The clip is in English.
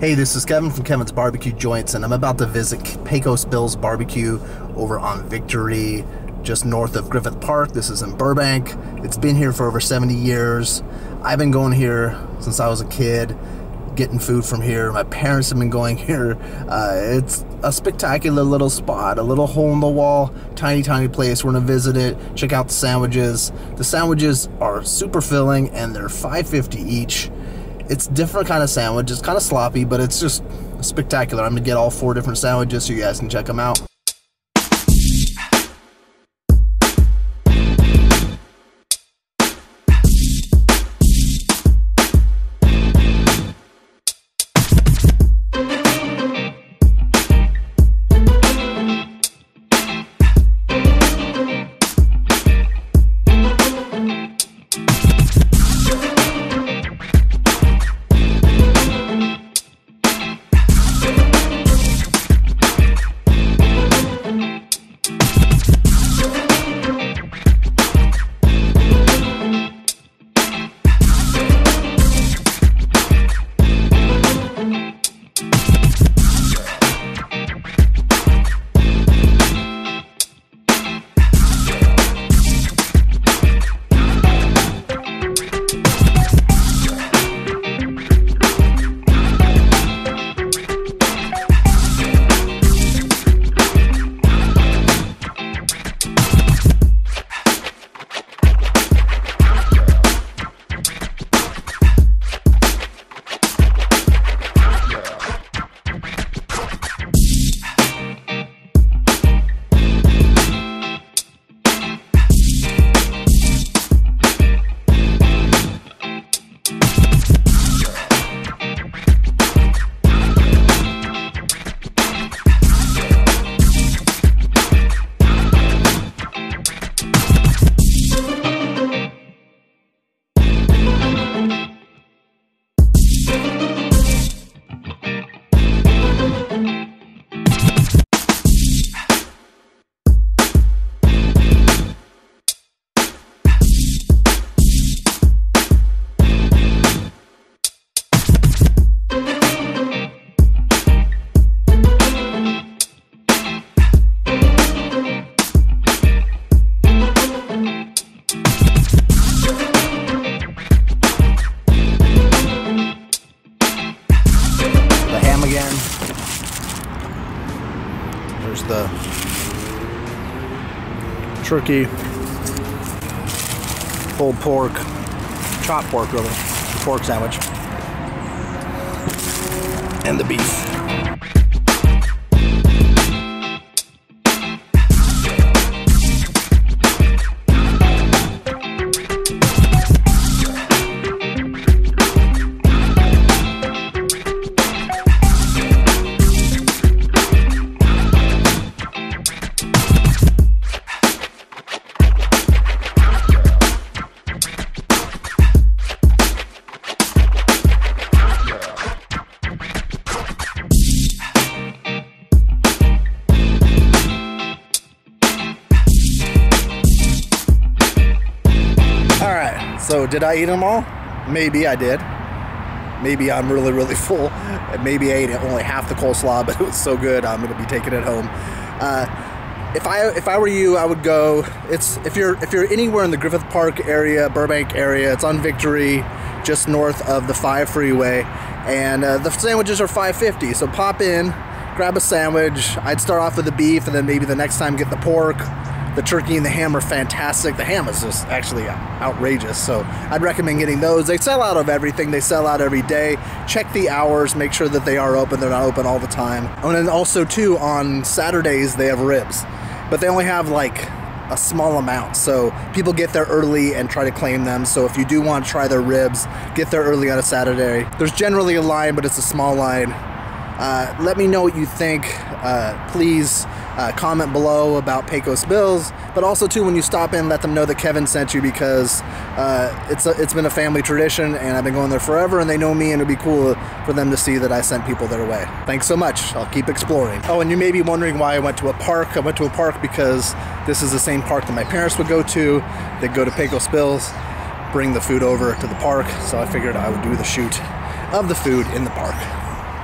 Hey, this is Kevin from Kevin's Barbecue Joints, and I'm about to visit Pecos Bill's Barbecue over on Victory, just north of Griffith Park. This is in Burbank. It's been here for over 70 years. I've been going here since I was a kid, getting food from here. My parents have been going here. It's a spectacular little spot, a little hole in the wall, tiny, tiny place. We're gonna visit it, check out the sandwiches. The sandwiches are super filling, and they're $5.50 each. It's a different kind of sandwich. It's kind of sloppy, but it's just spectacular. I'm gonna get all four different sandwiches so you guys can check them out. There's the turkey, pulled pork, chopped pork really, pork sandwich, and the beef. So did I eat them all? Maybe I did. Maybe I'm really, really full. And maybe I ate only half the coleslaw, but it was so good I'm gonna be taking it home. If I were you, I would go. If you're anywhere in the Griffith Park area, Burbank area, it's on Victory, just north of the 5 freeway, and the sandwiches are $5.50. So pop in, grab a sandwich. I'd start off with the beef, and then maybe the next time get the pork. The turkey and the ham are fantastic. The ham is just actually outrageous, so I'd recommend getting those. They sell out of everything. They sell out every day. Check the hours. Make sure that they are open. They're not open all the time. And then also, too, on Saturdays, they have ribs, but they only have, like, a small amount, so people get there early and try to claim them. So if you do want to try their ribs, get there early on a Saturday. There's generally a line, but it's a small line. Let me know what you think. Please comment below about Pecos Bill's, but also too, when you stop in, let them know that Kevin sent you, because it's been a family tradition, and I've been going there forever, and they know me, and it'd be cool for them to see that I sent people their way. Thanks so much. I'll keep exploring. Oh, and you may be wondering why I went to a park. I went to a park because this is the same park that my parents would go to. They'd go to Pecos Bill's, bring the food over to the park, so I figured I would do the shoot of the food in the park.